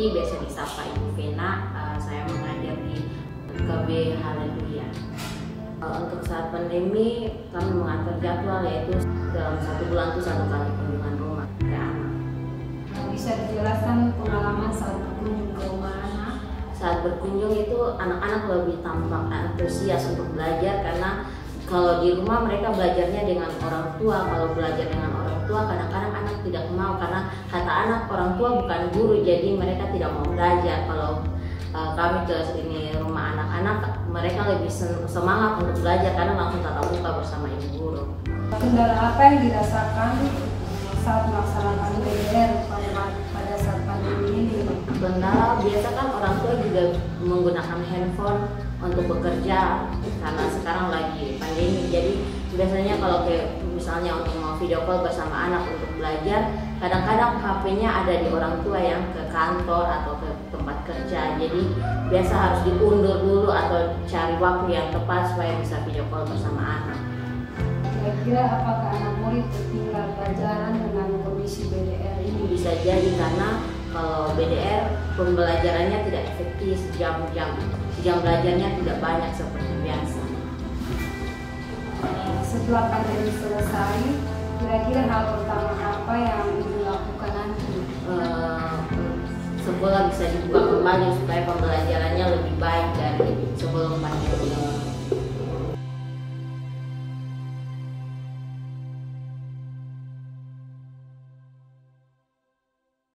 seperti biasa disapa Ibu Vena, saya mengajar di KBH Haleluya. Untuk saat pandemi, kami mengatur jadwal yaitu dalam 1 bulan itu 1 kali kunjungan rumah ke anak. Bisa dijelaskan pengalaman saat berkunjung ke rumah anak? Saat berkunjung itu anak-anak lebih tampak antusias untuk belajar, karena kalau di rumah mereka belajarnya dengan orang tua. Kalau belajar dengan orang tua, kadang-kadang anak tidak mau, karena kata anak orang tua bukan guru, jadi mereka tidak mau belajar. Kalau kami ke sini rumah anak-anak, mereka lebih semangat untuk belajar karena langsung tatap muka bersama ibu guru. Kendala apa yang dirasakan saat melaksanakan UTBR pada saat pandemi ini? Kendala biasa kan orang tua juga menggunakan handphone untuk bekerja karena sekarang lagi pandemi, jadi biasanya kalau kayak misalnya untuk mau video call bersama anak untuk belajar, kadang-kadang HP-nya ada di orang tua yang ke kantor atau ke tempat kerja, jadi biasa harus diundur dulu atau cari waktu yang tepat supaya bisa video call bersama anak. Kira-kira apakah anak murid tertinggal pelajaran dengan kondisi BDR ini? Bisa jadi, karena kalau BDR pembelajarannya tidak efektif, jam belajarnya tidak banyak seperti biasa. Setelah pandemi selesai, kira-kira hal pertama apa yang dilakukan nanti? Sekolah bisa dibuka kembali supaya pembelajarannya lebih baik dari sebelum pandemi.